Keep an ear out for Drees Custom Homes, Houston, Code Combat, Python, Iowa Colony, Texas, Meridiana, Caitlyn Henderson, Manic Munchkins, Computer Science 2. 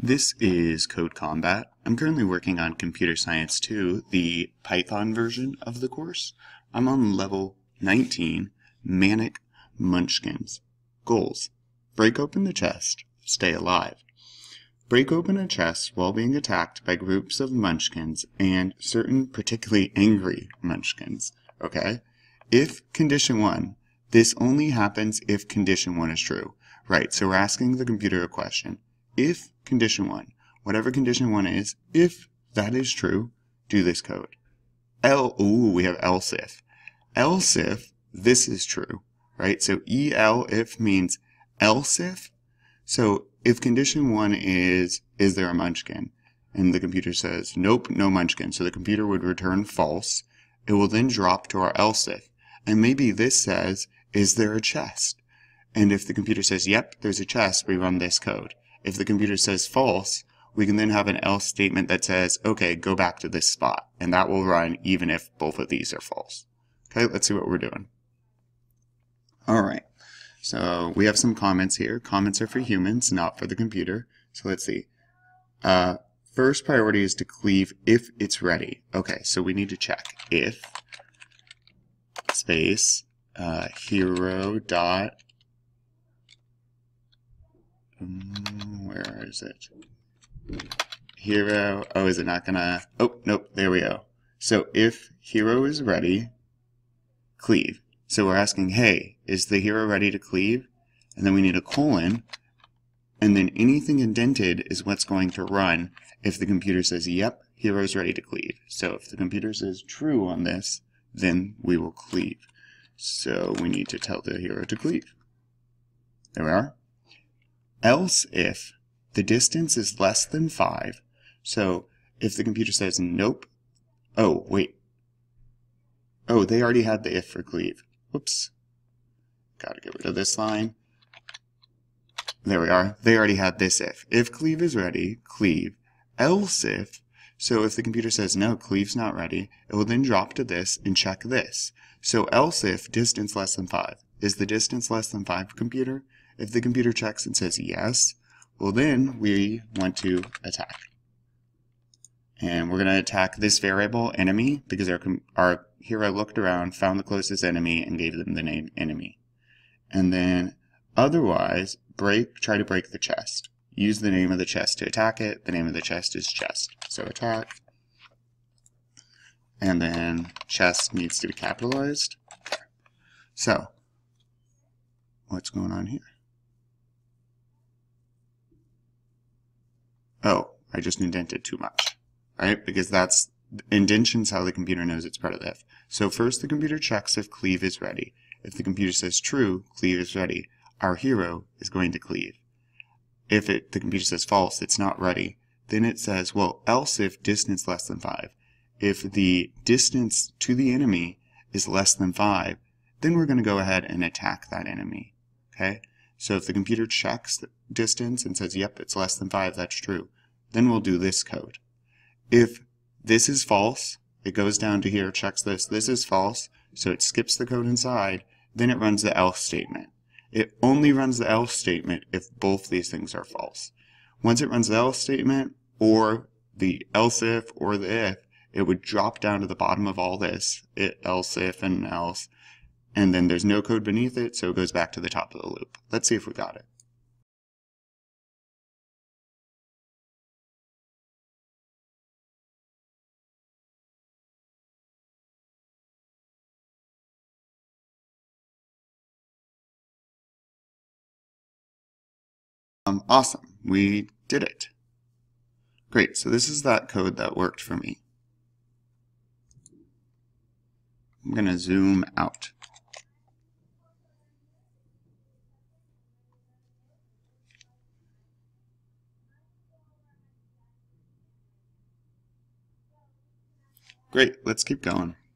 This is Code Combat. I'm currently working on Computer Science 2, the Python version of the course. I'm on level 19, Manic Munchkins. Goals: break open the chest, stay alive. Break open a chest while being attacked by groups of munchkins and certain particularly angry munchkins, okay? If condition 1, this only happens if condition 1 is true. Right, so we're asking the computer a question. If condition 1, whatever condition 1 is, if that is true, do this code. We have else if. Else if this is true, right? So EL if means else if. So if condition 1 is there a munchkin? And the computer says, nope, no munchkin. So the computer would return false. It will then drop to our else if. And maybe this says, is there a chest? And if the computer says, yep, there's a chest, we run this code. If the computer says false, we can then have an else statement that says, okay, go back to this spot. And that will run even if both of these are false. Okay, let's see what we're doing. All right, so we have some comments here. Comments are for humans, not for the computer. So let's see. First priority is to cleave if it's ready. Okay, so we need to check if space hero dot where is it? Hero. Oh, is it not gonna? Oh, nope. There we go. So if hero is ready, cleave. So we're asking, hey, is the hero ready to cleave? And then we need a colon. And then anything indented is what's going to run if the computer says, yep, hero's ready to cleave. So if the computer says true on this, then we will cleave. So we need to tell the hero to cleave. There we are. Else if the distance is less than 5, so if the computer says nope, oh wait, oh they already had the if for cleave, whoops, gotta get rid of this line, there we are, they already had this if cleave is ready, cleave, else if, so if the computer says no, cleave's not ready, it will then drop to this and check this, so else if distance less than 5, is the distance less than 5 computer? If the computer checks and says yes, well then we want to attack. And we're going to attack this variable enemy because our hero looked around, found the closest enemy, and gave them the name enemy. And then otherwise, try to break the chest. Use the name of the chest to attack it. The name of the chest is chest. So attack. And then chest needs to be capitalized. So what's going on here? Oh, I just indented too much, right? Because that's, indention's how the computer knows it's part of the if. So first the computer checks if cleave is ready. If the computer says true, cleave is ready. Our hero is going to cleave. If the computer says false, it's not ready. Then it says, well, else if distance less than 5. If the distance to the enemy is less than 5, then we're going to go ahead and attack that enemy, okay? So if the computer checks the distance and says, yep, it's less than 5, that's true, then we'll do this code. If this is false, it goes down to here, checks this, this is false, so it skips the code inside, then it runs the else statement. It only runs the else statement if both these things are false. Once it runs the else statement, or the else if, or the if, it would drop down to the bottom of all this, it, else if, and else, and then there's no code beneath it, so it goes back to the top of the loop. Let's see if we got it. Awesome, we did it. Great, so this is that code that worked for me. I'm going to zoom out. Great, let's keep going.